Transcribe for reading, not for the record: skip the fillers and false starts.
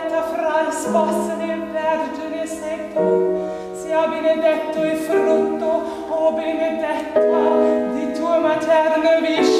benedetta fra i spossene e vergine sei tu, sia benedetto il frutto, o benedetta di tua materna vita.